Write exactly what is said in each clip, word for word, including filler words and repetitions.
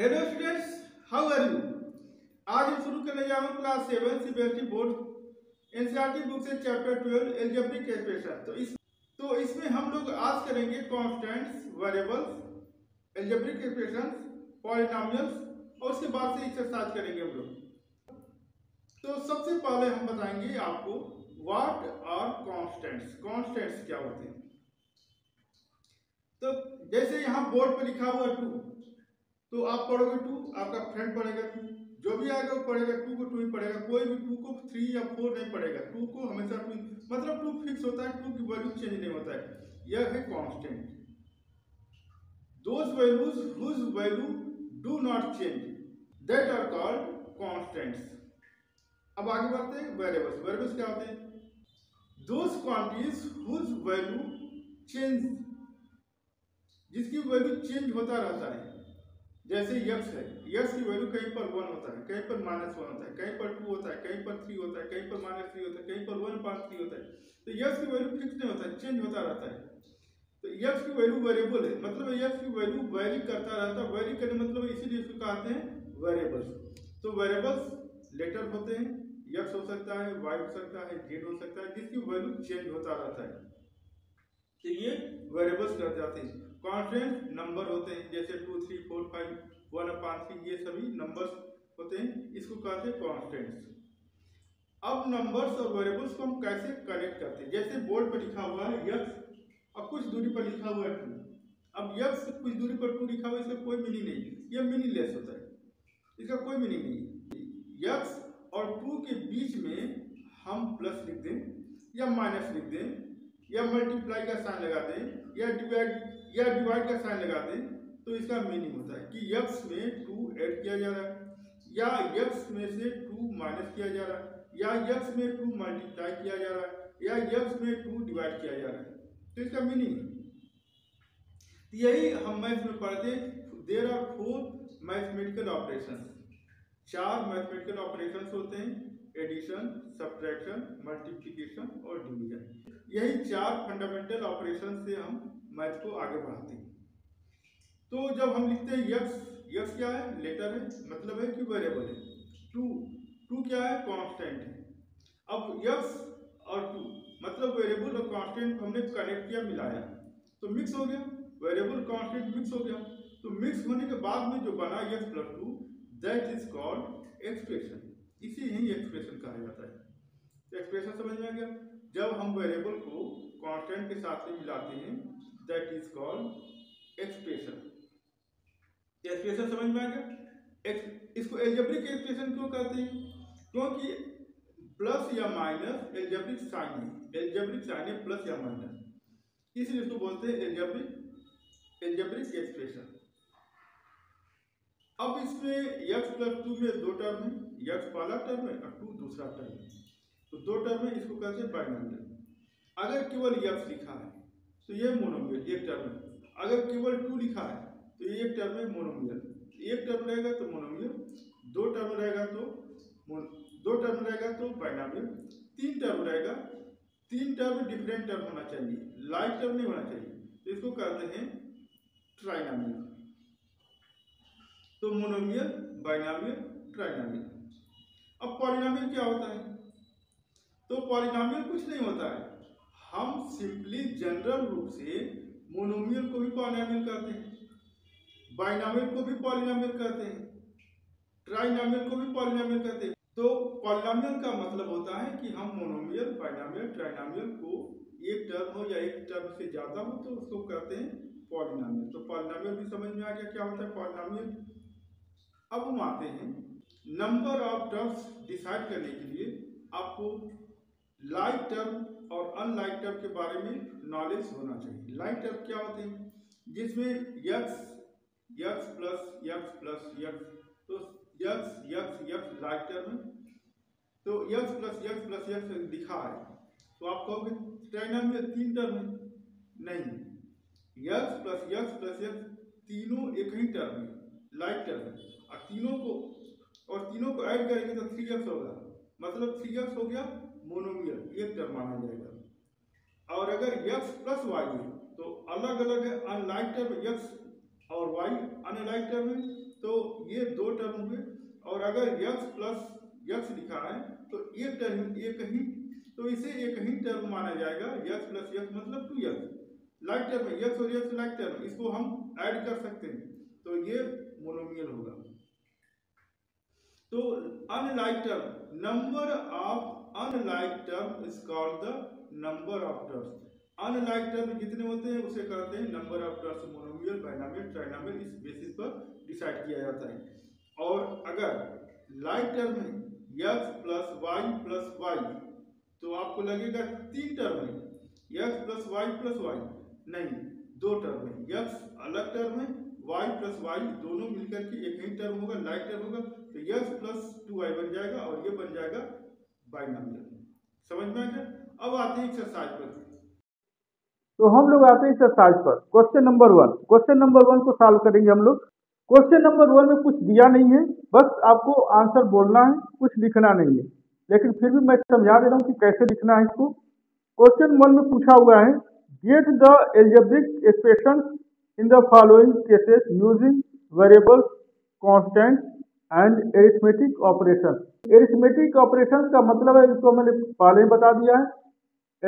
Hello students, how are you. आज हम शुरू करने जा रहे हैं class seven CBSE board NCERT book से चैप्टर ट्वेल्व एल्जेब्रिक एक्सप्रेशन। तो इस तो इसमें हम लोग आज करेंगे constants, variables, algebraic expressions, polynomials और उसके बाद से एक्सरसाइज करेंगे हम लोग। तो सबसे पहले हम बताएंगे आपको व्हाट आर कांस्टेंट्स, कांस्टेंट्स क्या होते हैं। तो जैसे यहाँ बोर्ड पर लिखा हुआ टू, तो आप पढ़ोगे टू, आपका फ्रेंड पढ़ेगा टू, जो भी आएगा वो पढ़ेगा टू को टू ही पढ़ेगा, कोई भी टू को थ्री या फोर नहीं पढ़ेगा। टू को हमेशा टू, मतलब टू फिक्स होता है, टू की वैल्यू चेंज नहीं होता है। यह है constant. Those values whose value do not change that are called constants. अब आगे बढ़ते हैं वेरिएबल्स। वेरिएबल्स क्या होते हैं? Those quantities whose value change, जिसकी वैल्यू चेंज होता रहता है। जैसे यक्स है, यक्स की वैल्यू कहीं पर वन होता है, कहीं पर माइनस वन होता है, कहीं पर टू होता है, कहीं पर थ्री होता है, कहीं पर माइनस थ्री होता है, कहीं पर वन पास थ्री होता है। तो यक्स की वैल्यू फिक्स नहीं होता है, चेंज होता रहता है। तो यक्स की वैल्यू वेरिएबल है, मतलब यक्स की वैल्यू वेरी करता रहता है। वेरी करने मतलब इसीलिए इसको कहते हैं वेरिएबल्स। तो वेरिएबल्स लेटर होते हैं, यक्स हो सकता है, वाई हो सकता है, जेड हो सकता है, जिसकी वैल्यू चेंज होता रहता है। तो ये वेरिएबल्स कर जाते हैं। कांस्टेंट नंबर होते हैं, जैसे two, three, four, five, one upon three, ये सभी नंबर्स होते हैं, इसको कहते हैं कांस्टेंट्स। अब नंबर्स और वेरिएबल्स को हम कैसे कनेक्ट करते हैं? जैसे बोर्ड पर लिखा हुआ है यक्स और कुछ दूरी पर लिखा हुआ है टू। अब यक्स कुछ दूरी पर टू लिखा हुआ है, इसका कोई मीनिंग नहीं, यह मीनिंगलेस होता है, इसका कोई मीनिंग नहीं। यक्स और टू के बीच में हम प्लस लिख दें या माइनस लिख दें या मल्टीप्लाई का साइन लगा दें या डिवाइड या डिवाइड का साइन लगा दें, तो इसका मीनिंग होता है कि यक्स में टू ऐड किया जा रहा है, या यक्स में से टू माइनस किया जा रहा है, या यक्स में टू मल्टीप्लाई किया जा रहा है, या यक्स में टू डिवाइड किया जा रहा है। तो इसका मीनिंग है। यही हम मैथ में पढ़ते हैं, there are four mathematical operations. चार मैथमेटिकल ऑपरेशंस होते हैं, एडिशन, सब्ट्रैक्शन, मल्टीप्लीकेशन और डिवीजन। यही चार फंडामेंटल ऑपरेशन से हम मैथ को आगे बढ़ाते हैं। तो जब हम लिखते हैं यक्स, यक्स क्या है? लेटर है, मतलब है कि वेरिएबल है। टू, टू क्या है? कांस्टेंट है। अब यक्स और टू मतलब वेरिएबल और कांस्टेंट हमने कनेक्ट किया, मिलाया, तो मिक्स हो गया, वेरिएबल कांस्टेंट मिक्स हो गया। तो मिक्स होने के बाद में जो बना x plus two, that is called expression. इसी ही एक्सप्रेशन कहा जाता है। एक्सप्रेशन समझ में आ गया? जब हम वेरिएबल को कांस्टेंट के साथ में मिलाते हैं, that is called expression. Expression समझ में आ गया? इसको एल्जेब्रिक एक्सप्रेशन क्यों कहते हैं? क्योंकि प्लस या माइनस एल्जेब्रिक साइन है, एल्जेब्रिक साइन है प्लस या माइनस, इसलिए इसको बोलते हैं एल्जेब्रिक एल्जेब्रिक एक्सप्रेशन। अब इसमें यक्स प्लस टू में दो टर्म है, यक्स पहला टर्म है और टू दूसरा टर्म है, तो दो टर्म है, इसको कहते हैं बाइनोमियल। अगर केवल यक्स लिखा है तो ये मोनोमियल, एक टर्म है। अगर केवल टू लिखा है तो ये एक टर्म है, मोनोमियल। एक टर्म रहेगा तो मोनोमियल, दो टर्म रहेगा तो दो टर्म रहेगा तो बाइनोमियल, तीन टर्म रहेगा, तीन टर्म डिफरेंट टर्म होना चाहिए, लाइक टर्म नहीं होना चाहिए, तो इसको कहते हैं ट्राइनोमियल। तो मोनोमियल, बाइनोमियल, ट्राइनोमियल। अब पॉलिनोमियल क्या होता है? तो पॉलिनोमियल कुछ नहीं होता है, हम सिंपली जनरल रूप से मोनोमियल को भी पॉलिनोमियल कहते हैं, बाइनोमियल को भी पॉलिनोमियल कहते हैं, ट्राइनोमियल को भी पॉलिनोमियल कहते हैं। तो पॉलिनोमियल का मतलब होता है कि हम मोनोमियल, बाइनोमियल, ट्राइनोमियल को एक टर्म हो या एक टर्म से ज्यादा हो तो उसको कहते हैं पॉलिनोमियल। तो पॉलिनोमियल भी समझ में आ गया क्या होता है पॉलिनोमियल। अब हम आते हैं नंबर ऑफ टर्म्स डिसाइड करने के लिए आपको लाइक टर्म और अनलाइक टर्म के बारे में नॉलेज होना चाहिए। लाइक टर्म क्या होते हैं? जिसमें x x plus x plus x, तो x x x like term है, तो x plus x plus x दिखा है तो आप कहोगे ट्राइनोमियल, तीन टर्म है, नहीं, x plus x plus x तीनों एक ही टर्म है, लाइक टर्म है, और तीनों को और तीनों को ऐड करेंगे तो थ्री यक्स होगा, मतलब थ्री यक्स हो गया, मोनोमियल, एक टर्म माना जाएगा। और अगर यक्स प्लस वाई है तो अलग अलग है, अनलाइक टर्म यक्स और वाई अनलाइक टर्म है, तो ये दो टर्म हुए। और अगर यक्स प्लस यक्स लिखा है तो ये टर्म ये कहीं, तो इसे एक ही टर्म माना जाएगा। यक्स प्लस यक्स मतलब टू यक्स, लाइक टर्म है यक्स और यक्स लाइक टर्म, इसको हम ऐड कर सकते हैं तो ये मोनोमियल होगा। तो unlike term, number of unlike term is called the number of terms. Unlike term जितने होते हैं उसे कहते हैं number of terms. Monomial, binomial, trinomial इस बेसिस पर डिसाइड किया जाता है। और अगर लाइक टर्म है x plus y plus Y तो आपको लगेगा तीन टर्म है, x plus y plus y, नहीं दो टर्म है, एक्स अलग टर्म है, वाई प्लस वाई दोनों मिलकर के एक ही टर्म होगा, लाइक टर्म होगा, तो एक्स प्लस टू वाई बन जाएगा और ये बन जाएगा बाइनोमियल। समझ में आ गया। अब आते हैं एक्सरसाइज पर, तो हम लोग आते हैं एक्सरसाइज पर। Question number one, question number one को सॉल्व करेंगे हम लोग। क्वेश्चन नंबर वन में कुछ दिया नहीं है, बस आपको आंसर बोलना है, कुछ लिखना नहीं है, लेकिन फिर भी मैं समझा दे रहा हूँ कि कैसे लिखना है इसको। क्वेश्चन वन में पूछा हुआ है get the algebraic expression in the following cases using variables constant and arithmetic operation. Arithmetic operation का मतलब है, इसको मैंने पहले बता दिया है,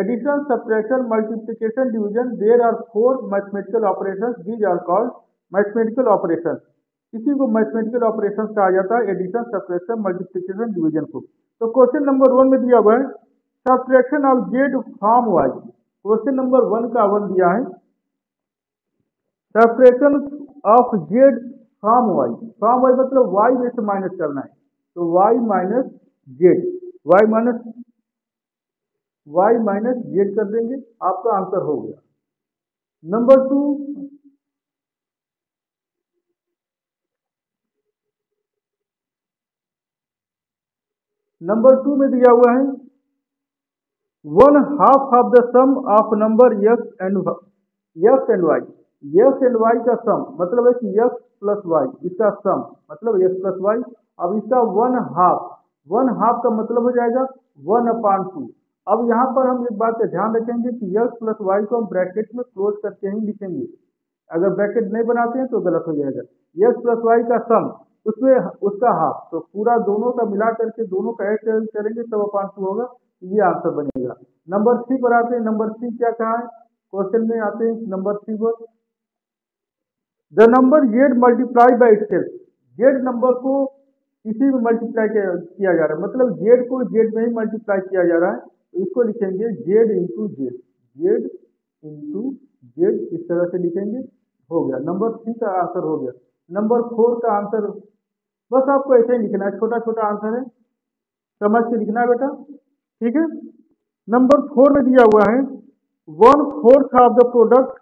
addition, subtraction, multiplication, division. There are four mathematical operation, these are called mathematical operation. इसी को मैथमेटिकल ऑपरेशन कहा जाता है, एडिशन, सब्ट्रैक्शन, मल्टीप्लीकेशन, डिवीजन को। तो क्वेश्चन नंबर वन में दिया हुआ है subtraction of Z from Y. Question number one का वन दिया है subtraction of Z from Y. From Y मतलब वाई में से माइनस करना है, तो Y minus Z, Y minus y minus Z कर देंगे, आपका आंसर हो गया। नंबर टू, नंबर टू में दिया हुआ है one half of the sum of number x and x and y. X and y का सम मतलब है कि एक्स प्लस वाई, इसका सम मतलब एक्स प्लस वाई। अब इसका वन हाफ, वन हाफ का मतलब हो जाएगा वन अपॉन टू। अब यहाँ पर हम एक बात का ध्यान रखेंगे कि एक्स प्लस वाई को हम ब्रैकेट में क्लोज करके ही लिखेंगे, अगर ब्रैकेट नहीं बनाते हैं तो गलत हो जाएगा। एक्स प्लस वाई का सम, उसमें उसका हाफ, तो पूरा दोनों का मिला करके दोनों का ऐड करेंगे तब अपॉन टू होगा, ये आंसर बनेगा। नंबर थ्री पर आते हैं, नंबर थ्री क्या कहा है क्वेश्चन में, आते हैं नंबर थ्री पर the number Z multiply by itself. Z number को इसी में मल्टीप्लाई किया जा रहा है, मतलब जेड को जेड में ही मल्टीप्लाई किया जा रहा है, तो इसको लिखेंगे z into z, z into z, इस तरह से लिखेंगे, हो गया। नंबर थ्री का आंसर हो गया। नंबर फोर का आंसर बस आपको ऐसे ही लिखना है, छोटा छोटा आंसर है, समझ के लिखना है बेटा, ठीक है। नंबर फोर में दिया हुआ है one fourth of the product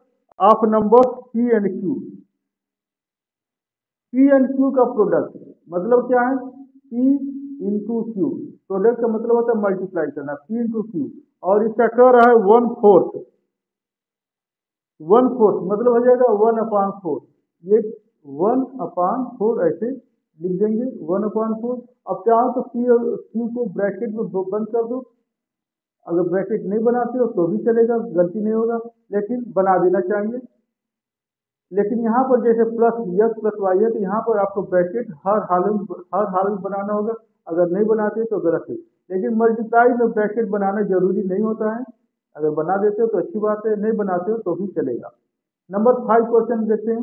of number P and Q. P and Q का प्रोडक्ट मतलब क्या है, पी इंटू क्यू, प्रोडक्ट का मतलब होता है मल्टीप्लाई करना, पी इंटू क्यू, और इसका कह रहा है वन फोर्थ, वन फोर्थ मतलब हो जाएगा वन अपॉन फोर, ये वन अपॉन फोर ऐसे लिख देंगे, वन अपॉन फोर। अब चाहो तो पी और क्यू को ब्रैकेट में बंद कर दो, अगर ब्रैकेट नहीं बनाते हो तो भी चलेगा, गलती नहीं होगा, लेकिन बना देना चाहिए। लेकिन यहाँ पर जैसे प्लस एक्स प्लस वाई है तो यहाँ पर आपको ब्रैकेट हर हाल में हर हाल में बनाना होगा, अगर नहीं बनाते तो गलत है। लेकिन मल्टीप्लाई में ब्रैकेट बनाना जरूरी नहीं होता है, अगर बना देते हो तो अच्छी बात है, नहीं बनाते हो तो भी चलेगा। नंबर फाइव क्वेश्चन देते हैं,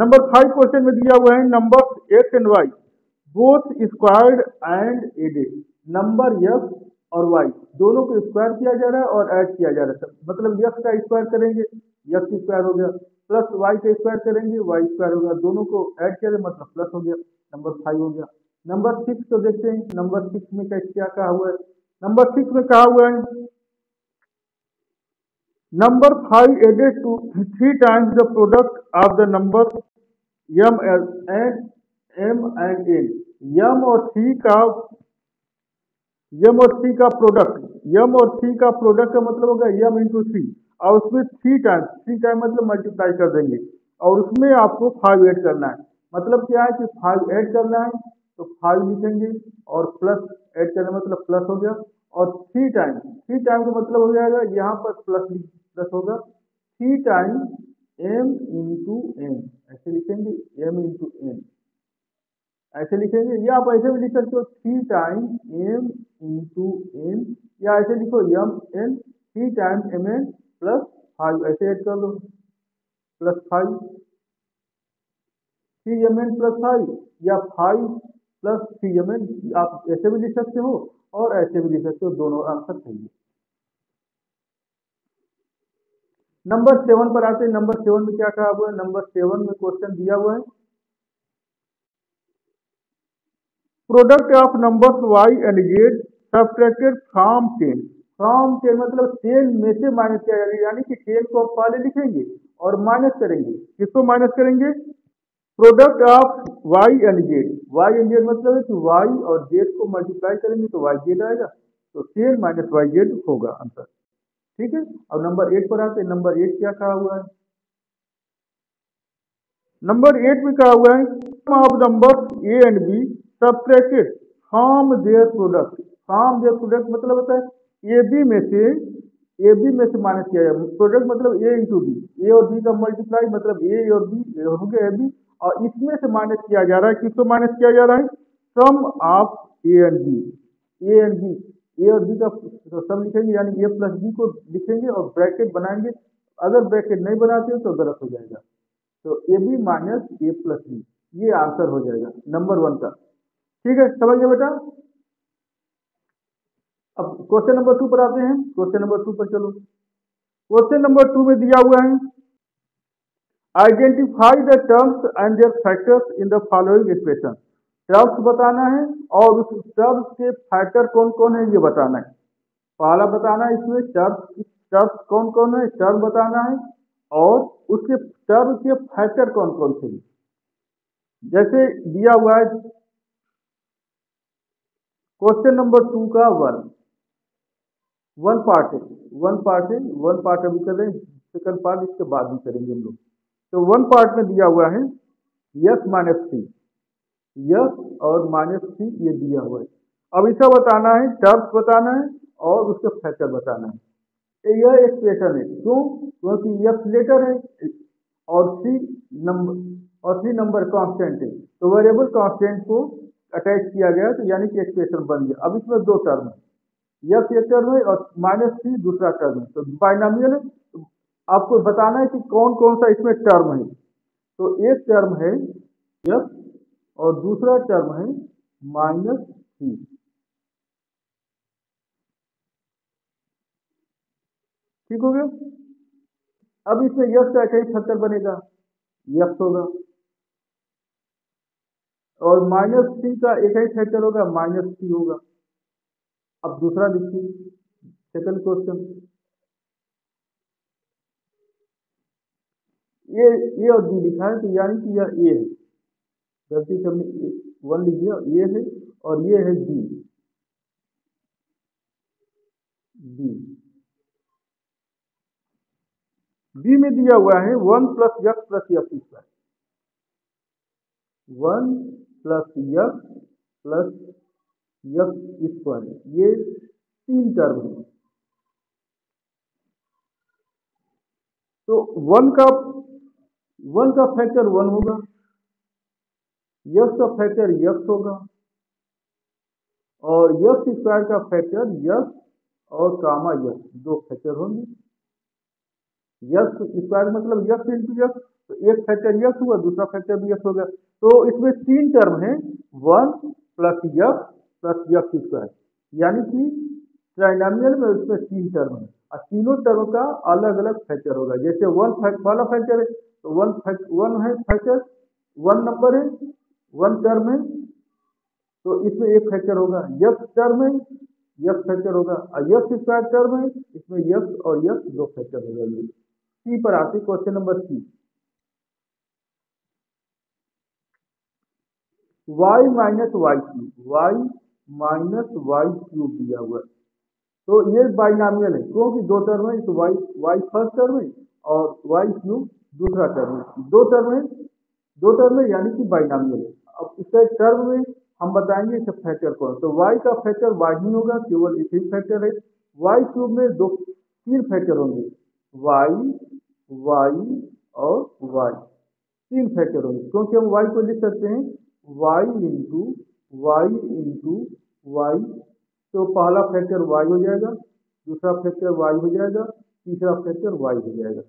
नंबर फाइव क्वेश्चन में दिया हुआ है number x and y both squared and added. Number x और वाई दोनों को स्क्वायर किया जा रहा है और ऐड किया जा रहा है, मतलब एक्स का स्क्वायर करेंगे एक्स स्क्वायर हो गया, प्लस वाई का स्क्वायर करेंगे वाई स्क्वायर हो गया, दोनों को ऐड किया जाए मतलब प्लस हो गया, नंबर फाइव हो गया। नंबर सिक्स को देखते हैं, नंबर सिक्स में क्या कहा हुआ है, नंबर सिक्स में कहा हुआ है number five added to three times the product of the number m and m and n. M और थ्री का एम और थ्री का प्रोडक्ट, एम और थ्री का प्रोडक्ट का मतलब होगा एम इंटू थ्री, और उसमें थ्री टाइम्स, थ्री टाइम मतलब मल्टीप्लाई कर देंगे, और उसमें आपको फाइव ऐड करना है, मतलब क्या है कि फाइव ऐड करना है तो फाइव लिखेंगे, और प्लस ऐड करना मतलब प्लस हो गया, और थ्री टाइम, थ्री टाइम का मतलब हो जाएगा यहाँ पर प्लस प्लस होगा, three time m into n ऐसे लिखेंगे, m इंटू एन ऐसे लिखेंगे, या आप ऐसे भी लिख सकते हो three time m into n, या ऐसे लिखो m n three time m n plus five ऐसे ऐड कर दो plus five three m n plus five, या five plus three m n आप ऐसे भी लिख सकते हो और ऐसे भी लिख सकते हो, दोनों आंसर सही है। नंबर सेवन पर आते हैं। नंबर सेवन में क्या कहा हुआ है, नंबर सेवन में क्वेश्चन दिया हुआ है product of numbers y and z subtracted from ten, from ten मतलब टेन में से माइनस किया जाएगा, यानी कि टेन को आप पहले लिखेंगे और माइनस करेंगे, किसको माइनस करेंगे product of y and z, y and z मतलब है कि वाई और जेड को मल्टीप्लाई करेंगे तो वाई जेड आएगा, तो टेन माइनस वाई जेड होगा आंसर, ठीक है। अब नंबर एट पर आते हैं। नंबर एट क्या कहा हुआ है, नंबर एट में कहा हुआ है sum of numbers a and b subtracted from their product, from their product मतलब होता है ए बी में से, ए बी में से माइनस किया जाए, प्रोडक्ट मतलब ए इंटू बी, ए और बी का मल्टीप्लाई मतलब ए और बी हो गया ए बी, और इसमें से माइनस किया जा रहा है, किसको माइनस किया जा रहा है sum of a and b, a and b a और बी का सब लिखेंगे, यानी ए प्लस बी को लिखेंगे और ब्रैकेट बनाएंगे, अगर ब्रैकेट नहीं बनाते तो गलत हो जाएगा, तो a B minus a plus b ये आंसर हो जाएगा नंबर वन का, ठीक है, समझ गए बेटा। अब क्वेश्चन नंबर टू पर आते हैं। क्वेश्चन नंबर टू पर चलो, क्वेश्चन नंबर टू में दिया हुआ है identify the terms and their factors in the following expression, terms बताना है और उस टर्म्स के फैक्टर कौन कौन है ये बताना है, पहला बताना है इसमें टर्म्स टर्म्स कौन कौन है, टर्म बताना है और उसके टर्म के फैक्टर कौन कौन से हैं। जैसे दिया हुआ है क्वेश्चन नंबर टू का वन वन पार्ट है वन पार्ट है वन पार्ट अभी करें, सेकंड पार्ट इसके बाद भी करेंगे हम लोग। तो वन पार्ट में दिया हुआ है यस माइनस थ्री, यस और माइनस थ्री ये दिया हुआ है, अब इसका बताना है टर्म्स बताना है और उसका फैक्टर बताना है, यह एक्सप्रेशन है क्यों, क्योंकि यस लेटर है और थ्री नंबर और थ्री नंबर कांस्टेंट है, तो वेरिएबल कांस्टेंट को अटैच किया गया तो यानी कि एक्सप्रेशन बन गया। अब इसमें दो टर्म है, यस एक टर्म है और माइनस थ्री दूसरा टर्म है, तो बाइनोमियल है, तो आपको बताना है कि कौन कौन सा इसमें टर्म है, तो एक टर्म है यस और दूसरा टर्म है माइनस थ्री, ठीक हो गया। अब इसमें यस का कई फैक्टर बनेगा, यस होगा और माइनस थ्री का एक ही फैक्टर होगा माइनस थ्री होगा। अब दूसरा देखिए सेकंड क्वेश्चन, ये ए और बी लिखा है तो यानी कि यह ए है, गलती से हमने वन लिख दिया, ये है और ये है बी बी बी में दिया हुआ है one plus x plus x square, one plus x plus x square, ये तीन टर्म है, तो वन का वन का फैक्टर वन होगा, यस का फैक्टर यस होगा और यस स्क्वायर का फैक्टर यस और कामा यस, दो फैक्टर होंगे, यस स्क्वायर मतलब यस इंटू यस, तो एक फैक्टर यस हुआ दूसरा फैक्टर भी यस होगा, तो इसमें तीन टर्म है one plus x plus x square, यानी कि ट्राइनोमियल में उसमें तीन टर्म है और तीनों टर्म का अलग अलग फैक्टर होगा, जैसे वन वाला फैक्टर है तो वन वन है फैक्टर, वन नंबर है वन टर्म है तो इसमें एक फैक्टर होगा, यस टर्म है यस फैक्टर होगा और यस स्क्वायर टर्म है इसमें यस और यस दो फैक्टर हो जाएंगे। सी पर आते question number c, y minus y cube, y minus y cube दिया हुआ है, तो ये बाइनोमियल है क्योंकि दो टर्म है, तो वाई वाई फर्स्ट टर्म है और वाई क्यूब दूसरा टर्म है, दो टर्म है दो टर्म है यानी कि बाइनोमियल है। अब इसका टर्म में हम बताएंगे इसका फैक्टर कौन, तो वाई का फैक्टर वाई ही होगा, केवल एक ही फैक्टर है, वाई क्यूब में दो तीन फैक्टर होंगे वाई वाई और y तीन फैक्टर होंगे, क्योंकि हम y को लिख सकते हैं y into y into y, तो पहला फैक्टर y हो जाएगा, दूसरा फैक्टर y हो जाएगा, तीसरा फैक्टर y हो जाएगा।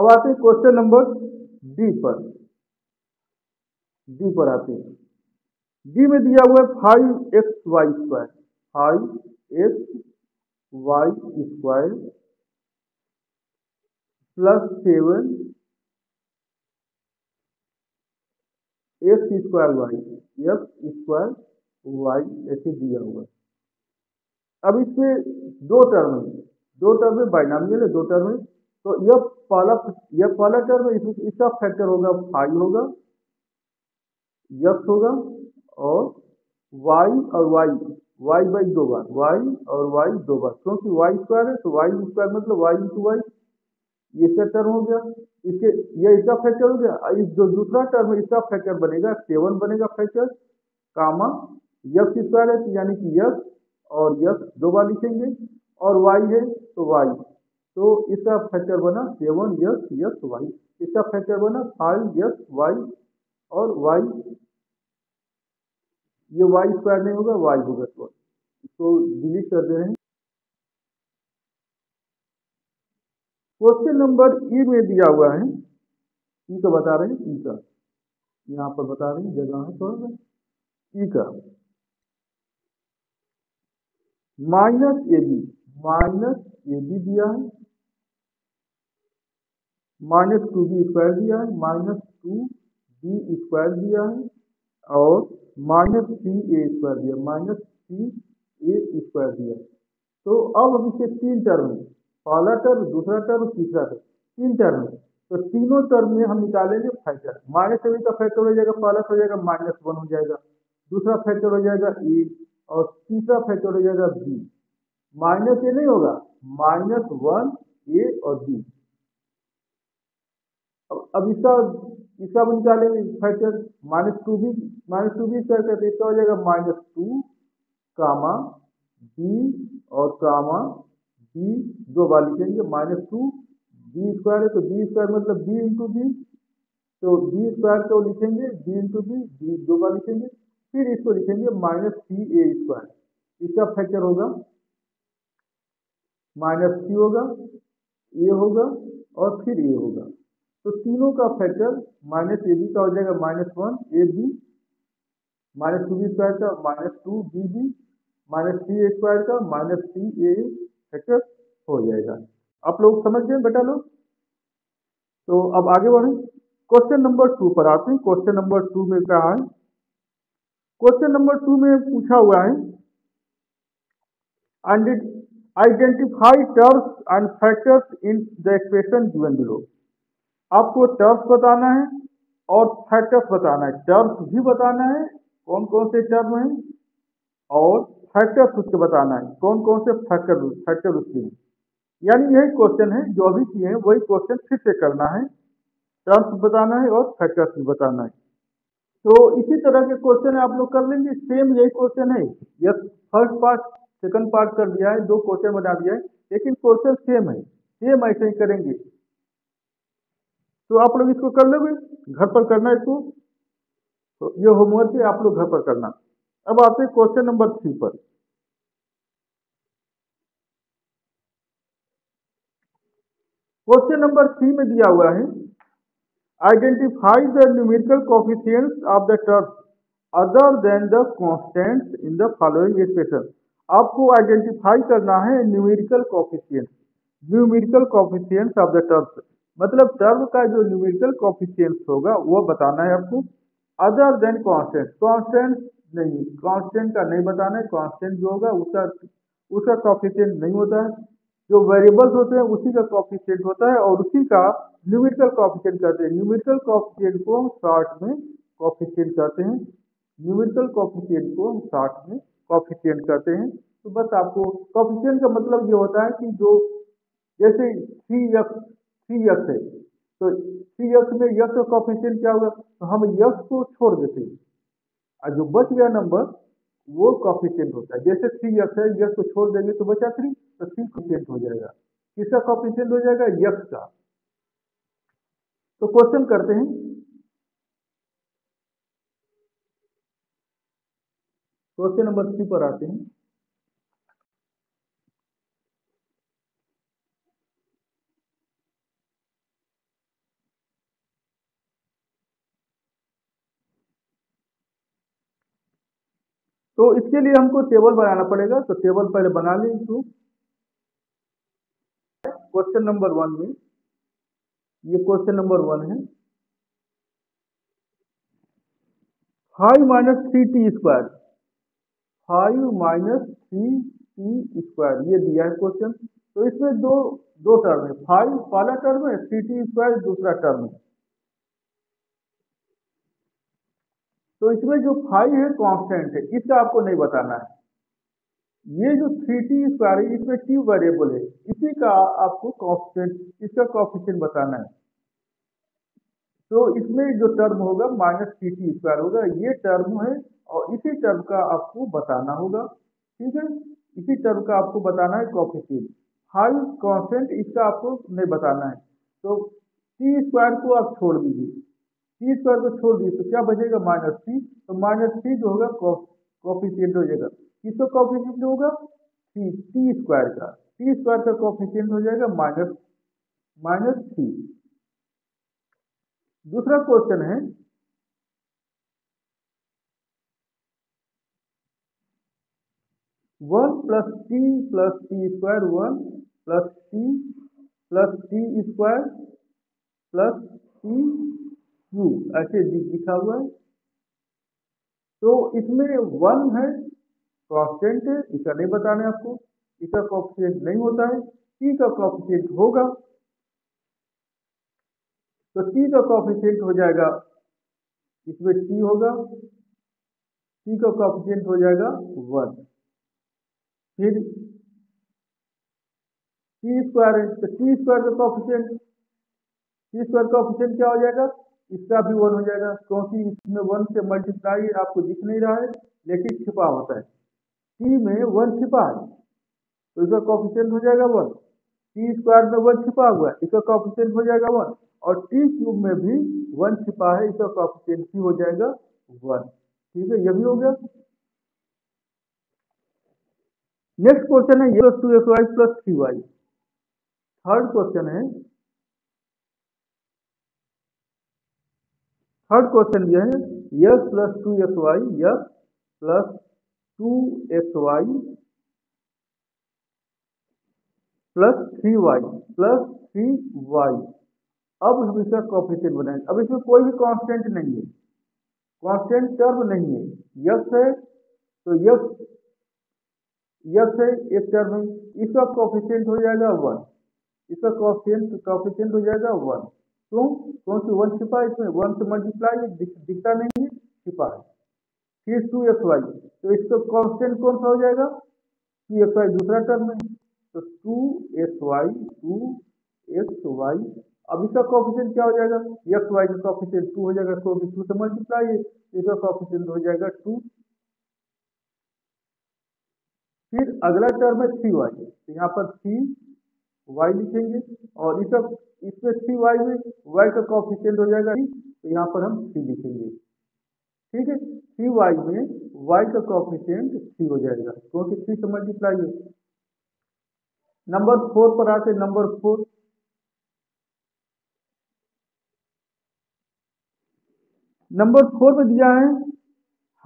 अब आते हैं क्वेश्चन नंबर डी पर, डी पर आते हैं। डी में दिया हुआ है five x y square, five x y square plus seven x square y x square y ऐसे दिया हुआ है। अब इसमें दो टर्म है, दो टर्म है, बाइनॉमियल है, दो टर्म है, तो यह पहला यह पहला टर्म है, इसका फैक्टर होगा फाइव होगा, एक्स होगा और वाई और वाई वाई बाई दो बार, वाई और वाई दो बार, क्योंकि वाई स्क्वायर है तो वाई स्क्वायर मतलब वाई इंटू वाई, इसका टर्म हो गया, इसके यह इसका फैक्टर हो गया। इस जो दूसरा टर्म है इसका फैक्टर बनेगा सेवन बनेगा फैक्टर, कामा एक्स स्क्वायर है यानी कि एक्स और एक्स दो बार लिखेंगे, और वाई है तो वाई, तो इसका फैक्टर बना सेवन एक्स एक्स वाई, इसका फैक्टर बना फाइव एक्स वाई और वाई, ये वाई स्क्वायर नहीं होगा वाई होगा, तो इसको डिलीट कर दे रहे हैं। क्वेश्चन नंबर ई में दिया हुआ है, ई का बता रहे हैं, ई का यहाँ पर बता रहे हैं, जगह है थोड़ा सा, ई का minus a B, minus a b दिया है, माइनस टू बी स्क्वायर दिया है, माइनस टू बी स्क्वायर दिया है और माइनस थ्री ए स्क्वायर दिया, माइनस थ्री ए स्क्वायर दिया है। तो अब हम इसे तीन टर्म है, पहला टर्म दूसरा टर्म तीसरा टर्म, तीन टर्म है, तो तीनों टर्म में हम निकालेंगे फैक्टर। माइनस ए का फैक्टर हो जाएगा, पहला हो जाएगा माइनस वन हो जाएगा, दूसरा फैक्टर हो जाएगा ए और तीसरा फैक्टर हो जाएगा बी। माइनस ए नहीं होगा, माइनस वन ए और बी। अब अब इसका इसका हम निकालेंगे factor, minus two b minus two b square करते इसका हो जाएगा माइनस टू कामा बी और कामा बी दो बार लिखेंगे, माइनस टू बी स्क्वायर है तो बी स्क्वायर मतलब बी इंटू बी, तो बी स्क्वायर तो लिखेंगे बी इंटू बी, बी दो बार लिखेंगे, फिर इसको लिखेंगे माइनस थ्री ए स्क्वायर, इसका फैक्टर होगा माइनस थ्री होगा, ए होगा और फिर ए होगा, तो तीनों का फैक्टर माइनस ए बी का हो जाएगा minus one a B, minus two b square का minus two b b, minus three a square का माइनस थ्री ए फैक्टर हो जाएगा। आप लोग समझ गए बेटा लोग? तो अब आगे बढ़ें, क्वेश्चन नंबर टू पर आते हैं। क्वेश्चन नंबर टू में कहा है, क्वेश्चन नंबर टू में पूछा हुआ है identify terms and factors in the expression given below. आपको टर्म्स बताना है और फैक्टर्स बताना है, टर्म्स भी बताना है कौन कौन से टर्म हैं और फैक्टर्स उसके बताना है कौन कौन से फैक्टर फैक्टर उसके हैं, यानी यही क्वेश्चन है जो अभी किए हैं वही क्वेश्चन फिर से करना है, टर्म्स बताना है और फैक्टर्स भी बताना है। तो इसी तरह के क्वेश्चन आप लोग कर लेंगे, सेम यही क्वेश्चन है, यह फर्स्ट पार्ट सेकंड पार्ट कर दिया है, दो क्वेश्चन बना दिया है लेकिन क्वेश्चन सेम है, सेम ऐसे ही करेंगे। तो आप लोग इसको कर लोगे, घर पर करना इसको, तो ये होमवर्क है आप लोग घर पर करना। अब आते हैं क्वेश्चन नंबर थ्री पर। क्वेश्चन नंबर थ्री में दिया हुआ है identify the numerical coefficients of the terms other than the constants in the following expression. आपको आइडेंटिफाई करना है numerical coefficients, numerical coefficients of the terms मतलब टर्म का जो न्यूमेरिकल कोफिशिएंट्स होगा वो बताना है आपको। अदर देन कांस्टेंट, कांस्टेंट नहीं, कांस्टेंट का नहीं बताना है, कांस्टेंट जो होगा उसका उसका कोफिशिएंट नहीं होता है, जो वेरिएबल्स होते हैं उसी का कोफिशिएंट होता है और उसी का न्यूमेरिकल कोफिशिएंट कहते हैं। न्यूमेरिकल कोफिशिएंट को हम शॉर्ट में कोफिशिएंट कहते हैं, न्यूमेरिकल कोफिशिएंट को हम शॉर्ट में कोफिशिएंट कहते हैं। तो बस आपको कोफिशिएंट का मतलब ये होता है कि जो जैसे थ्री एक्स थ्री एक्स है तो थ्री एक्स में एक्स का कोफिशिएंट क्या होगा, तो हम एक्स को छोड़ देते हैं और जो बच गया नंबर वो कोफिशिएंट होता है। जैसे थ्री एक्स है एक्स को छोड़ देंगे तो बचा थ्री, तो सी कोफिशिएंट हो जाएगा। किसका कोफिशिएंट हो जाएगा? यक्स का। तो क्वेश्चन करते हैं, क्वेश्चन नंबर थ्री पर आते हैं। तो इसके लिए हमको टेबल बनाना पड़ेगा, तो टेबल पहले बना लें इसको। क्वेश्चन नंबर वन में, ये क्वेश्चन नंबर वन है, five minus three t square, five minus three t square ये दिया है क्वेश्चन। तो इसमें दो दो टर्म है, फाइव पहला टर्म है, थ्री टी स्क्वायर दूसरा टर्म है। तो इसमें जो फाइव है कांस्टेंट है, इसका आपको नहीं बताना है। ये जो थ्री टी स्क्वायर है इसमें टी वेरिएबल है, इसी का आपको कांस्टेंट, इसका कोफिशिएंट बताना है। तो इसमें जो टर्म होगा माइनस थ्री टी स्क्वायर होगा, ये टर्म है और इसी टर्म का आपको बताना होगा, ठीक है। इसी टर्म का आपको बताना है कोफिशिएंट। फाइव कांस्टेंट इसका आपको नहीं बताना है। तो टी स्क्वायर को आप छोड़ दीजिए, टी स्क्वायर को छोड़ दिए तो क्या बचेगा? Minus three. तो माइनस थ्री जो होगा कोफिशिएंट हो जाएगा, किसका कोफिशिएंट होगा? थ्री, टी स्क्वायर का। टी स्क्वायर का कोफिशिएंट हो जाएगा माइनस माइनस थ्री। दूसरा क्वेश्चन है, one plus t plus t square, one plus t plus t square plus t q, ऐसे लिखा हुआ है। तो इसमें वन है कांस्टेंट है, इसका नहीं बताना है आपको, इसका कोफिशिएंट नहीं होता है। टी का कोफिशिएंट होगा, तो टी का कोफिशिएंट हो जाएगा, इसमें टी होगा, टी का कोफिशिएंट हो जाएगा वन। फिर टी स्क्वायर है, तो टी स्क्वायर का कोफिशिएंट, टी स्क्वायर का कोफिशिएंट क्या हो जाएगा? इसका भी वन हो जाएगा, क्योंकि इसमें वन से मल्टीप्लाई आपको दिख नहीं रहा है लेकिन छिपा होता है, टी में वन छिपा है, तो इसका कोफिशिएंट हो जाएगा वन। टी स्क्वायर में वन छिपा हुआ है, इसका कोफिशिएंट हो जाएगा वन, और टी क्यूब में भी वन छिपा है, इसका कोफिशिएंट भी हो जाएगा वन, ठीक है। यह भी हो गया। नेक्स्ट क्वेश्चन है, ये two x y plus three y, third question है। थर्ड क्वेश्चन यह है, x plus two x y, x plus two x y plus three y plus three y. अब हम इसका कोफिशिएंट बनाएंगे। अब इसमें कोई भी कांस्टेंट नहीं है, कांस्टेंट टर्म नहीं है, यस है तो यस यस है एक टर्म है, इसका कोफिशिएंट हो जाएगा वन, इसका कोफिशिएंट कोफिशिएंट हो जाएगा वन। क्यों? क्योंकि वन छिपा है, इसमें वन से मल्टीप्लाई दिख, दिखता नहीं है, छिपा है। फिर टू एक्स वाई, तो इसका कांस्टेंट कौन सा हो जाएगा? टू एक्स वाई दूसरा टर्म है, तो two x y, two x y. अब इसका कोफिशिएंट क्या हो जाएगा? एक्स वाई का कोफिशिएंट टू हो जाएगा, क्योंकि टू से मल्टीप्लाई है, इसका कोफिशिएंट हो जाएगा टू। फिर अगला टर्म है थ्री वाई, तो यहाँ पर थ्री वाई लिखेंगे, और इसका इसमें थ्री वाई में वाई का कोफिशिएंट हो जाएगा, तो यहाँ पर हम थ्री लिखेंगे, ठीक है। थ्री वाई में वाई का कोफिशिएंट थ्री हो जाएगा, क्योंकि थ्री से मल्टीप्लाई है। नंबर फोर पर आते, नंबर फोर, नंबर फोर में दिया है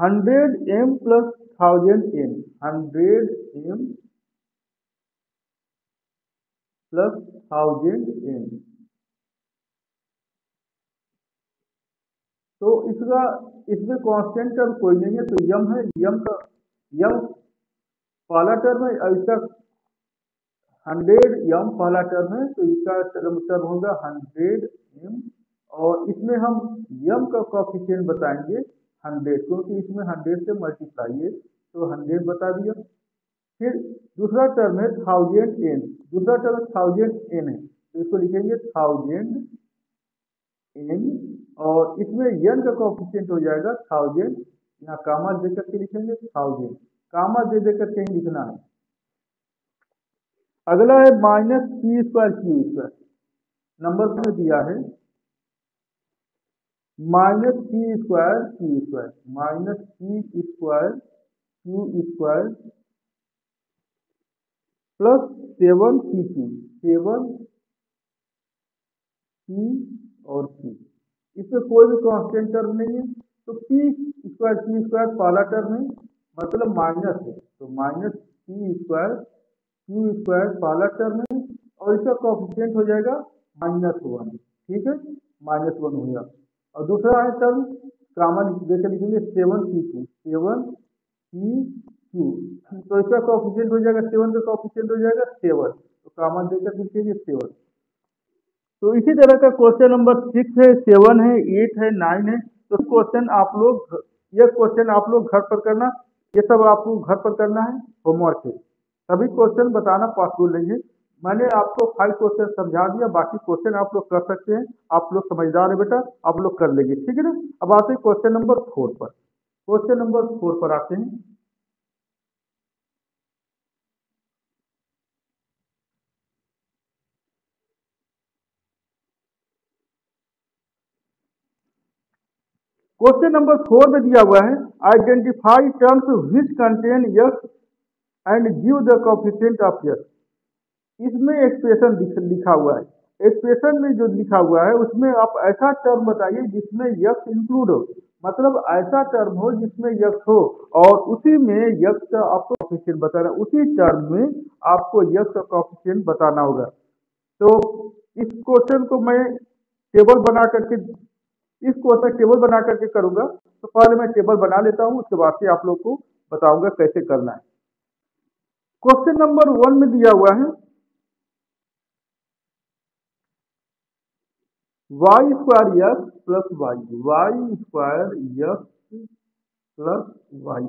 hundred m plus thousand m, hundred m plus thousand m. तो इसका इसमें कांस्टेंट टर्म कोई नहीं है, तो यम है, यम का यम पहला टर्म है, और इसका हंड्रेड यम पहला टर्म है, तो इसका टर्म टर्म होगा हंड्रेड एम, और इसमें हम यम का कोफिशिएंट बताएंगे हंड्रेड, क्योंकि इसमें हंड्रेड से मल्टीप्लाई है, तो हंड्रेड बता दिया। फिर दूसरा टर्म है थाउजेंड एन, दूसरा टर्म थाउजेंड एन है, तो इसको लिखेंगे थाउजेंड एन, और इसमें एन का कोफिशिएंट हो जाएगा थाउजेंड, यहाँ कामा दे करके लिखेंगे थाउजेंड, कामा दे दे करके ही लिखना है। अगला है minus p square q square, number में दिया है minus p square q square, minus p square q square plus seven p q, seven p और क्यू, इसमें कोई भी कांस्टेंट टर्म नहीं है, तो पी स्क्वायर क्यू स्क्वायर पहला टर्म है मतलब माइनस है, तो minus p square q square पहला टर्म है और इसका कोफिशिएंट हो जाएगा माइनस वन, ठीक है माइनस वन हो गया। और दूसरा है टर्म कॉमन देकर लिखेंगे seven p q, seven p q, तो इसका कोफिशिएंट हो जाएगा सेवन का कोफिशिएंट हो जाएगा सेवन, तो कॉमन देकर लिखेंगे सेवन। तो इसी तरह का क्वेश्चन नंबर सिक्स है, सेवन है, एट है, नाइन है। तो क्वेश्चन आप लोग यह क्वेश्चन आप लोग घर पर करना, ये सब आपको घर पर करना है होमवर्क है, सभी क्वेश्चन बताना पॉसिबल नहीं है। मैंने आपको फाइव क्वेश्चन समझा दिया, बाकी क्वेश्चन आप लोग कर सकते हैं, आप लोग समझदार है बेटा, आप लोग कर लेंगे, ठीक है ना। अब आते हैं क्वेश्चन नंबर फोर पर, क्वेश्चन नंबर फोर पर आते हैं। क्वेश्चन नंबर फोर में दिया हुआ है identify terms which contain x and give the coefficient of x. इसमें एक्सप्रेशन लिखा हुआ है, एक्सप्रेशन में जो लिखा हुआ है उसमें आप ऐसा टर्म बताइए जिसमें यस इंक्लूड हो, मतलब ऐसा टर्म हो जिसमें यस हो और उसी में यस का आपको कोफिशिएंट बताना, उसी टर्म में आपको यस का कोफिशिएंट बताना होगा। तो इस क्वेश्चन को मैं टेबल बना करके इस क्वेश्चन टेबल बना करके करूंगा, तो पहले मैं टेबल बना लेता हूं, उसके बाद से आप लोग को बताऊंगा कैसे करना है। क्वेश्चन नंबर वन में दिया हुआ है y square x plus y, y square x plus y,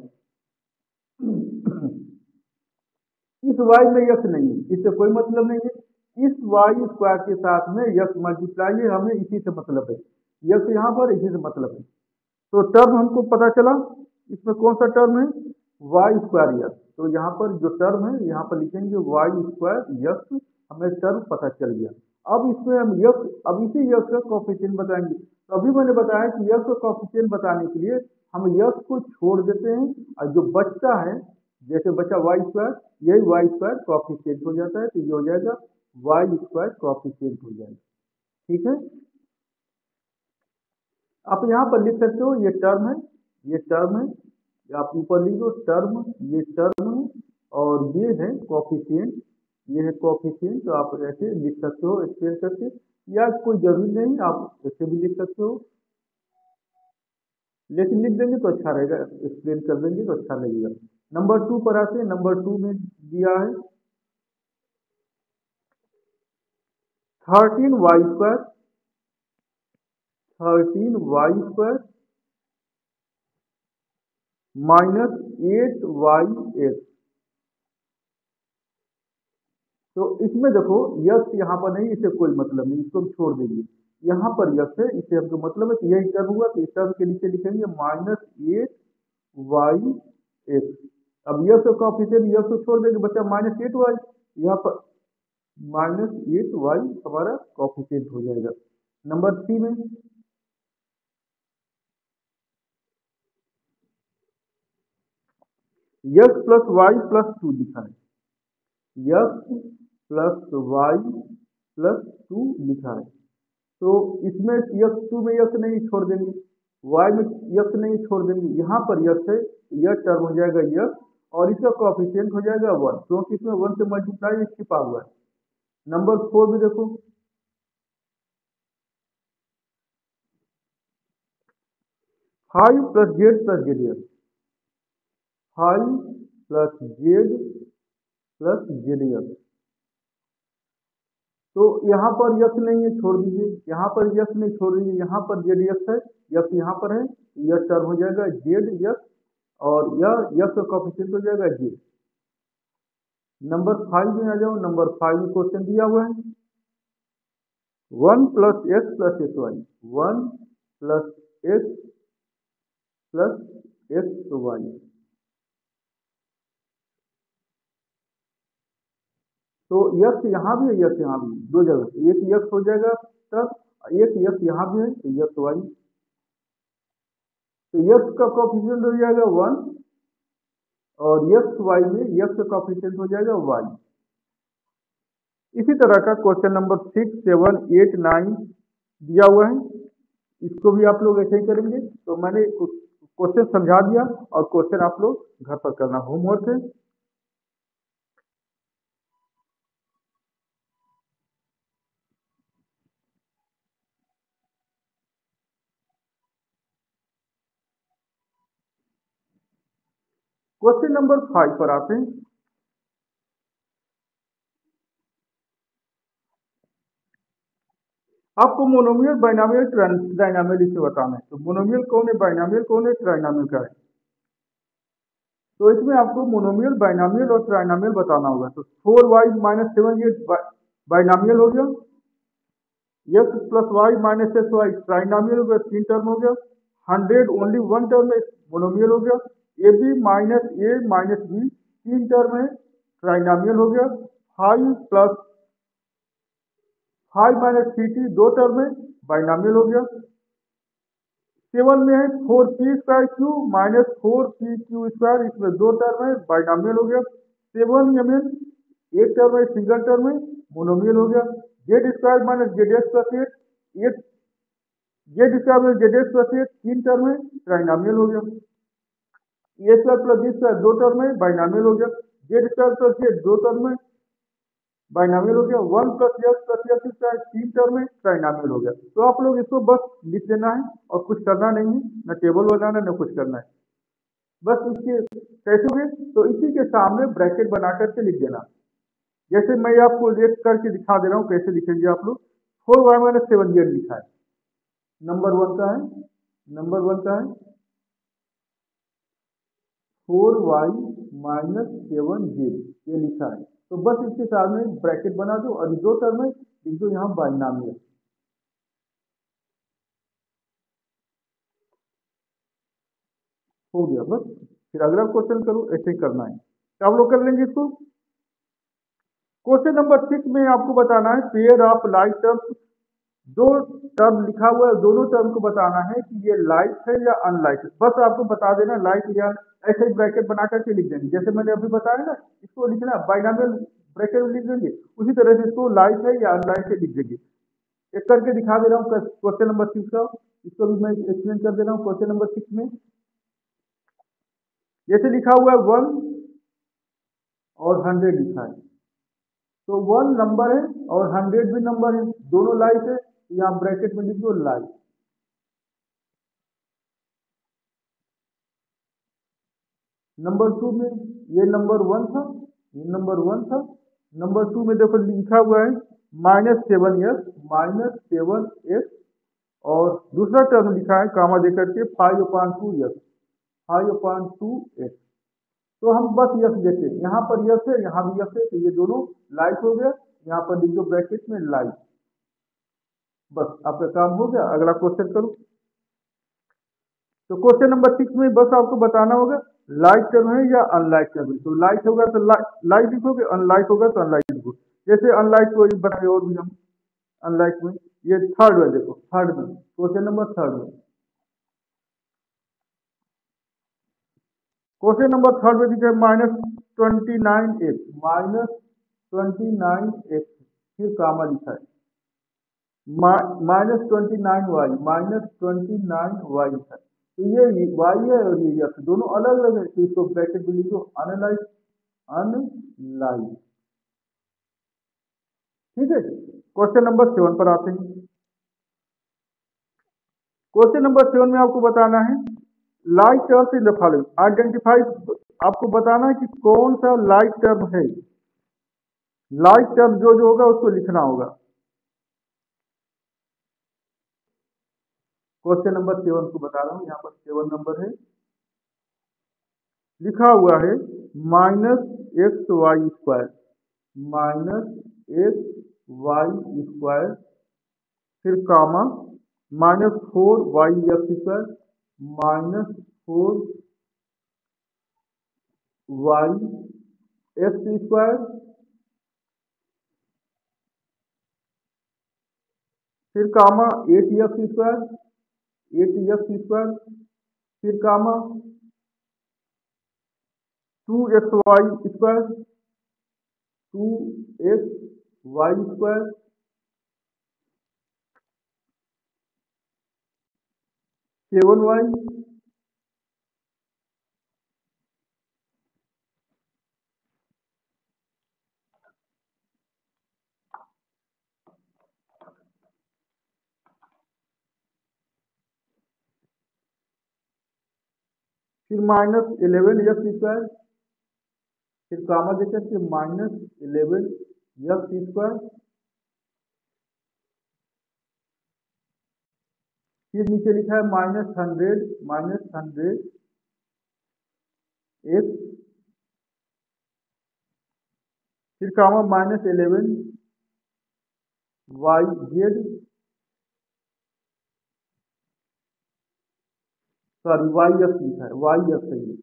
इस वाई में यस नहीं है, इससे कोई मतलब नहीं है, इस वाई स्क्वायर के साथ में यस मल्टीप्लाई है, हमें इसी से मतलब है, यस यहाँ पर इसी से मतलब है। तो टर्म हमको पता चला, इसमें कौन सा टर्म है वाई स्क्वायर यस, तो यहाँ पर जो टर्म है यहाँ पर लिखेंगे वाई स्क्वायर यस, हमें टर्म पता चल गया। अब इसमें हम यस, अब इसी यस का कोफिशिएंट बताएंगे। तो अभी मैंने बताया कि यस का कोफिशिएंट बताने के लिए हम यस को छोड़ देते हैं और जो बचता है जैसे बचा वाई स्क्वायर, यही वाई स्क्वायर कोफिशिएंट हो जाता है, तो ये हो जाएगा वाई स्क्वायर कोफिशिएंट हो जाएगा, ठीक है। आप यहाँ पर लिख सकते हो ये टर्म है, ये टर्म है, आप ऊपर लिख दो टर्म, ये टर्म है और ये है कोफिशिएंट, ये है कोफिशिएंट, तो आप ऐसे लिख सकते हो एक्सप्लेन करके, या कोई जरूरी नहीं आप ऐसे भी लिख सकते हो, लेकिन लिख देंगे तो अच्छा रहेगा, एक्सप्लेन कर देंगे तो अच्छा लगेगा। नंबर टू पर आते हैं, नंबर टू में दिया है thirteen y square, thirteen y square minus eight y x. तो इसमें देखो यस यहाँ पर नहीं, इसे कोई मतलब नहीं, इसको हम छोड़ देंगे, यहाँ पर यस है, इसे हमको मतलब है, तो यही टर्म हुआ, तो इस टर्म के नीचे लिखेंगे माइनस एट वाई एक्स। अब यस का कोफिशिएंट यस को छोड़ देंगे, बच्चा माइनस एट वाई, यहाँ पर माइनस एट वाई हमारा कोफिशिएंट हो जाएगा। नंबर थ्री में x plus y plus two लिखा है, x plus y plus two लिखा है, तो इसमें यस टू में यस नहीं छोड़ देंगे, वाई में यस नहीं छोड़ देंगे, यहाँ पर यस है, यह टर्म हो जाएगा यस और इसका कोफिशिएंट हो जाएगा वन, क्योंकि इसमें वन से मल्टीप्लाई छिपा हुआ है। नंबर फोर भी देखो five plus z plus z x, five plus z plus z x, तो यहाँ पर यस नहीं है छोड़ दीजिए, यहाँ पर यस नहीं छोड़ दीजिए, यहाँ पर जेड यस है, यस यहाँ पर है, यस टर्म हो जाएगा जेड यस और यह यस का कोफिशिएंट हो जाएगा जेड। नंबर फाइव में आ जाओ, नंबर फाइव में क्वेश्चन दिया हुआ है one plus x plus x y, one plus x plus x y, तो यक्ष यहाँ भी है, यक्ष यहाँ भी, दो जगह एक यक्ष हो जाएगा तब एक यक्ष यहाँ भी है तो यक्ष वाई, तो यक्ष का कोफिशिएंट हो जाएगा वन और यक्ष वाई में यक्ष का कोफिशिएंट हो जाएगा वाई। इसी तरह का question number six seven eight nine दिया हुआ है, इसको भी आप लोग ऐसे ही करेंगे। तो मैंने क्वेश्चन समझा दिया और क्वेश्चन आप लोग घर पर करना होमवर्क है। क्वेश्चन नंबर फाइव पर आते हैं। आपको मोनोमियल बाइनोमियल ट्राइनोमियल इसे बताना है, तो मोनोमियल कौन है, बाइनोमियल कौन है, ट्राइनोमियल क्या है। तो इसमें आपको मोनोमियल बाइनोमियल और ट्राइनोमियल बताना होगा। तो फोर वाई माइनस सेवन ये बाइनोमियल हो गया, x plus Y minus x Y trinomial हो गया, तीन टर्म हो गया। हंड्रेड ओनली वन टर्म है, मोनोमियल हो गया। A B minus A minus B तीन टर्म है, ट्राइनोमियल हो गया। Five plus five minus three T दो टर्म में बाइनोमियल हो गया। सेवन में है four P square Q minus four P Q square, इसमें दो टर्म है, बाइनोमियल हो गया। सेवन एम एन एक टर्म है, सिंगल टर्म में मोनोमियल हो गया। Z square minus Z x plus eight एक Z square minus Z x plus eight तीन टर्म है, ट्राइनोमियल हो गया। ए स्क्वायर प्लस बी स्क्वायर दो टर्म है, बाइनोमियल हो गया। जेड स्क्वायर प्लस जेड दो टर्म है, बाइनोमियल हो गया। One plus x plus x square तीन टर्म में ट्राइनोमियल हो गया। तो आप लोग इसको बस लिख देना है और कुछ करना नहीं है, ना टेबल बनाना ना कुछ करना है, बस इसके कैसे तो इसी के सामने ब्रैकेट बना करके लिख देना। जैसे मैं आपको रेट करके दिखा दे रहा हूँ कैसे लिखेंगे आप लोग। Four Y minus seven z लिखा है, नंबर वन का है, नंबर वन का है four Y minus seven z ये लिखा है। तो बस इसके सामने ब्रैकेट बना दो और दो टर्म है, लिख दो यहाँ बाइनोमियल। हो गया बस। फिर अगला क्वेश्चन करूँ, ऐसे करना है तो आप लोग कर लेंगे इसको। क्वेश्चन नंबर सिक्स में आपको बताना है पेयर ऑफ लाइक टर्म, दो टर्म लिखा हुआ है, दोनों टर्म को बताना है कि ये लाइक है या अनलाइक। बस आपको बता देना लाइक या ऐसे ही ब्रैकेट बना करके लिख देंगे। जैसे मैंने अभी बताया ना, इसको लिखना बाइनोमियल ब्रैकेट में लिख देंगे, उसी तरह से इसको लाइक है या अनलाइक है लिख देंगे। एक करके दिखा दे रहा हूँ क्वेश्चन नंबर सिक्स का, इसको भी मैं एक्सप्लेन कर दे रहा हूँ। क्वेश्चन नंबर सिक्स में जैसे लिखा हुआ है वन और हंड्रेड लिखा है, तो वन नंबर है और हंड्रेड भी नंबर है, दोनों लाइक है, यहाँ ब्रैकेट में लिख दो लाइक। नंबर टू में ये नंबर वन था, ये नंबर वन था, नंबर टू में देखो लिखा हुआ है minus seven x minus seven x और दूसरा टर्म लिखा है कामा देकर के five upon two x five upon two x. तो हम बस यस देखें, यहाँ पर यस है, यहाँ भी यस है, तो ये दोनों लाइक हो गया, यहाँ पर लिख दो ब्रैकेट में लाइक। बस आपका काम हो गया। अगला क्वेश्चन करूँ तो क्वेश्चन नंबर सिक्स में बस आपको बताना होगा लाइक टर्म है या अनलाइक टर्म। तो लाइक होगा तो लाइक लिखोगे, अनलाइक होगा तो अनलाइक लिखोगे। जैसे अनलाइक को बताए और भी हम अनलाइक में, ये थर्ड में देखो, थर्ड में क्वेश्चन नंबर थर्ड में क्वेश्चन नंबर थर्ड में दिखे minus twenty nine x minus twenty nine x फिर कामा लिखा है, minus twenty nine y minus twenty nine y लिखा है। तो ये वाई है और ये यस, दोनों अलग अलग है, तो इसको ब्रैकेट में लिखो अनलाइक अनलाइक। ठीक है, क्वेश्चन नंबर सेवन पर आते हैं। क्वेश्चन नंबर सेवन में आपको बताना है like term in the following, identify आपको बताना है कि कौन सा लाइक टर्म है। लाइक टर्म जो जो होगा उसको लिखना होगा। क्वेश्चन नंबर सेवन को बता रहा हूँ, यहाँ पर सेवन नंबर है, लिखा हुआ है minus x y square minus x y square फिर comma minus four y x square minus four y x square फिर comma eight x square eight x square फिर comma two x y square two x y square seven y फिर minus eleven x square फिर comma देकर के minus eleven x square फिर नीचे लिखा है minus hundred minus hundred x फिर comma minus eleven y z sorry y f लिखा है वाई एफ सही है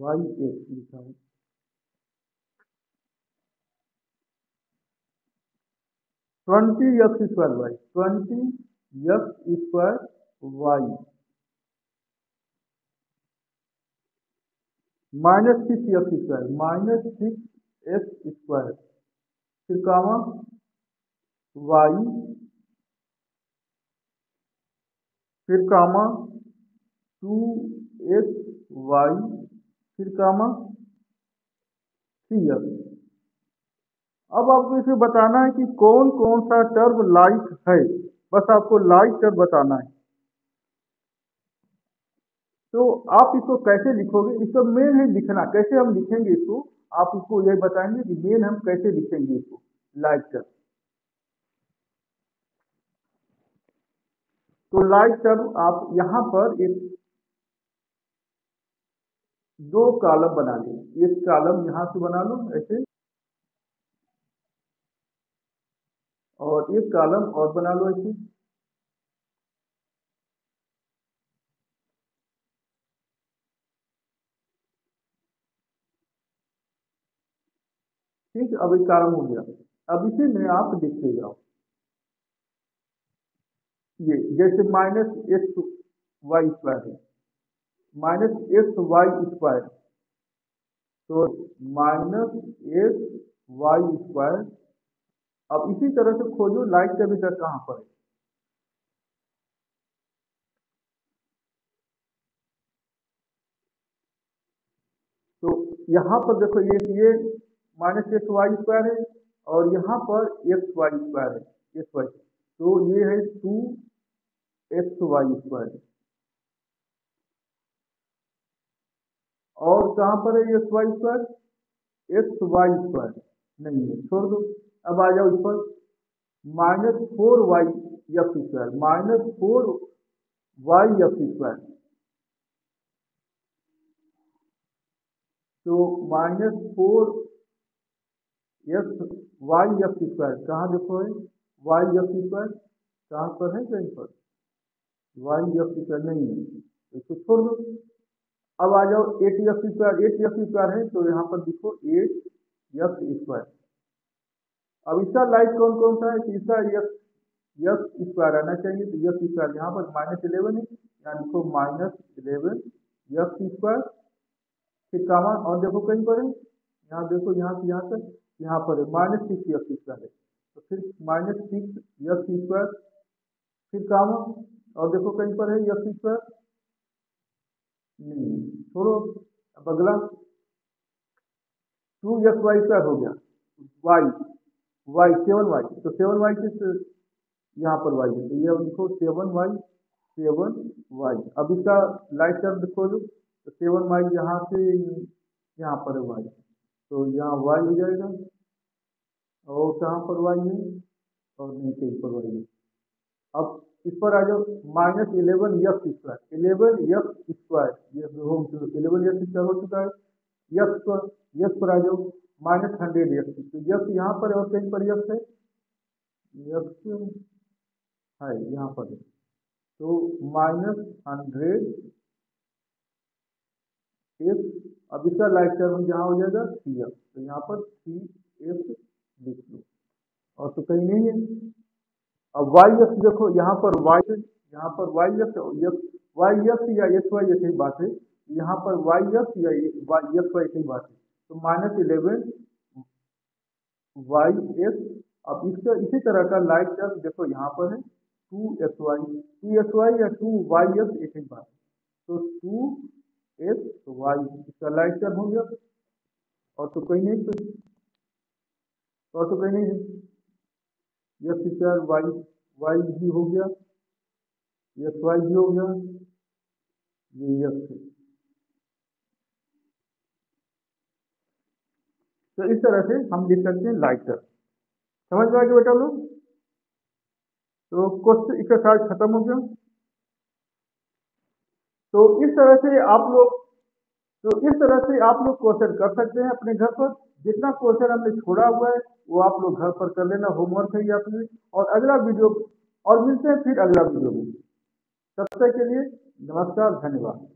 वाई एफ लिखा है twenty x square y twenty x square y minus six x square minus six x square फिर comma Y फिर comma two x Y फिर comma three x. अब आपको इसे बताना है कि कौन कौन सा टर्म लाइक है, बस आपको लाइक टर्म बताना है। तो आप इसको कैसे लिखोगे, इसको मेन है लिखना, कैसे हम लिखेंगे इसको, आप इसको यही बताएंगे कि मेन हम कैसे लिखेंगे इसको लाइक टर्म। तो लाइक टर्म आप यहाँ पर एक दो कॉलम बना लें, एक कॉलम यहाँ से बना लो ऐसे और एक कॉलम और बना लो ऐसे। ठीक, अब एक कॉलम हो गया। अब इसे में आप लिखते जाओ, ये जैसे माइनस एक्स वाई स्क्वायर है माइनस एक्स वाई स्क्वायर, तो माइनस एक्स वाई स्क्वायर। अब इसी तरह से खोजो लाइक टर्म का कहाँ पर है। तो यहाँ पर देखो ये ये माइनस एक्स वाई स्क्वायर है और यहाँ पर एक्स वाई स्क्वायर है एक्स वाई, तो ये है टू एक्स वाई स्क्वायर और कहाँ पर है x y square x y square नहीं है, छोड़ दो। अब आ जाओ इस पर minus four y x square minus four y x square, तो minus four x y x square कहाँ देखो है वाई एक्स स्क्वायर कहाँ पर है, कहीं पर वाई एक्स स्क्वायर नहीं है, इसको छोड़ दो। अब आ जाओ eight x square eight x square है, तो यहाँ पर देखो एट एक्स स्क्वायर। अब इसका लाइक कौन कौन सा है, तो इसका एक्स एक्स स्क्वायर आना चाहिए, तो एक्स स्क्वायर यहाँ पर माइनस इलेवन है, यहाँ देखो माइनस इलेवन एक्स स्क्वायर फिर कामा और देखो कहीं पर है, यहाँ देखो यहाँ से यहाँ तक यहाँ पर है माइनस सिक्स एक्स स्क्वायर है, तो फिर माइनस सिक्स एक्स स्क्वायर फिर कामा और देखो कहीं पर है एक्स स्क्वायर नहीं, छोड़ो। अब अगला टू एक्स वाई स्क्वायर हो गया वाई वाई सेवन वाई, तो सेवन वाई किस यहाँ पर वाई है, तो ये अब लिखो सेवन वाई सेवन वाई। अब इसका लाइक टर्म लिखो जो, तो सेवन वाई यहाँ से यहाँ पर है वाई, तो यहाँ y हो जाएगा और कहाँ पर y है और नीचे पर y है। अब इस पर आ जाओ minus eleven x square eleven x square eleven x square हो चुका है एक्स पर, एक्स पर आ जाओ माइनस हंड्रेड एक्स, तो एक्स यहाँ पर और कहीं पर एक्स है एक्स है यहाँ पर, तो माइनस हंड्रेड एफ, अब इसका लाइफ टर्म जहाँ हो जाएगा थ्री एफ, तो यहाँ पर थ्री एफ लिख लो और तो कहीं नहीं है। अब वाई एक्स देखो, यहाँ पर वाई यहाँ पर वाई एक्स वाई एक्स या एक्स वाई एक ही बात है, यहाँ पर वाई एक्स या वाई एक्स वाई एक ही बात है, तो माइनस इलेवन वाई एक्स। अब इसका इसी तरह का लाइफ टर्म देखो यहाँ पर है two x y, two x y या टू वाई एक्स एक ही बात, तो टू एक्स वाई इसका लाइफ टर्म हो गया और तो कहीं नहीं, तो और तो कहीं नहीं है, एक्स स्क्वायर वाई वाई भी हो गया, एक्स वाई भी हो गया, ये एक्स। तो इस तरह से हम लिख सकते हैं लाइफ टर्म। समझ में आ गया बेटा लोग? तो क्वेश्चन एक्सरसाइज खत्म हो गया। तो इस तरह से आप लोग तो इस तरह से आप लोग क्वेश्चन कर सकते हैं अपने घर पर। जितना क्वेश्चन हमने छोड़ा हुआ है वो आप लोग घर पर कर लेना, होमवर्क है ये आपने। और अगला वीडियो और मिलते हैं फिर अगला वीडियो में, तब तक के लिए नमस्कार, धन्यवाद।